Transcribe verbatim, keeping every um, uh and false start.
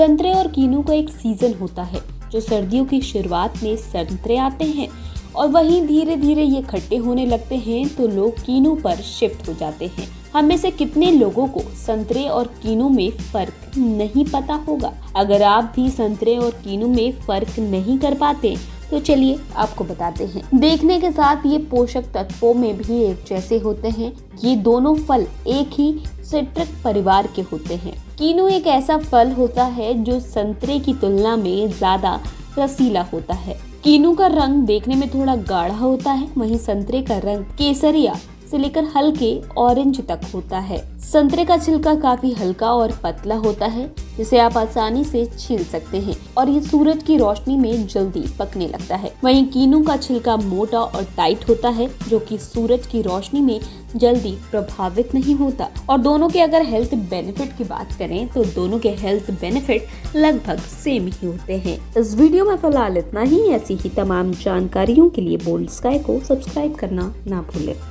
संतरे और किन्नू का एक सीजन होता है जो सर्दियों की शुरुआत में संतरे आते हैं और वहीं धीरे धीरे ये खट्टे होने लगते हैं तो लोग किन्नू पर शिफ्ट हो जाते हैं। हम में से कितने लोगों को संतरे और किन्नू में फर्क नहीं पता होगा। अगर आप भी संतरे और किन्नू में फर्क नहीं कर पाते तो चलिए आपको बताते हैं। देखने के साथ ये पोषक तत्वों में भी एक जैसे होते हैं। ये दोनों फल एक ही सिट्रस परिवार के होते हैं। किन्नू एक ऐसा फल होता है जो संतरे की तुलना में ज्यादा रसीला होता है। किन्नू का रंग देखने में थोड़ा गाढ़ा होता है, वहीं संतरे का रंग केसरिया से लेकर हल्के ऑरेंज तक होता है। संतरे का छिलका काफी हल्का और पतला होता है जिसे आप आसानी से छील सकते हैं और ये सूरज की रोशनी में जल्दी पकने लगता है। वहीं किन्नू का छिलका मोटा और टाइट होता है जो कि सूरज की रोशनी में जल्दी प्रभावित नहीं होता। और दोनों के अगर हेल्थ बेनिफिट की बात करें तो दोनों के हेल्थ बेनिफिट लगभग सेम ही होते हैं। इस वीडियो में फिलहाल इतना ही। ऐसी ही तमाम जानकारियों के लिए बोल्ड स्काई को सब्सक्राइब करना ना भूलें।